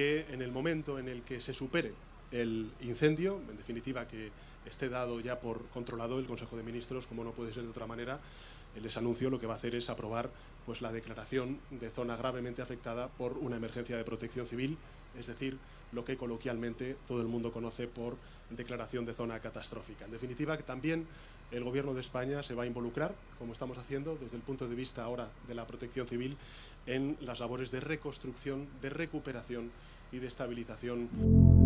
que en el momento en el que se supere el incendio, en definitiva que esté dado ya por controlado, el Consejo de Ministros, como no puede ser de otra manera, les anuncio, lo que va a hacer es aprobar pues, la declaración de zona gravemente afectada por una emergencia de protección civil, es decir, lo que coloquialmente todo el mundo conoce por declaración de zona catastrófica. En definitiva, que también el Gobierno de España se va a involucrar, como estamos haciendo desde el punto de vista ahora de la protección civil, en las labores de reconstrucción, de recuperación y de estabilización.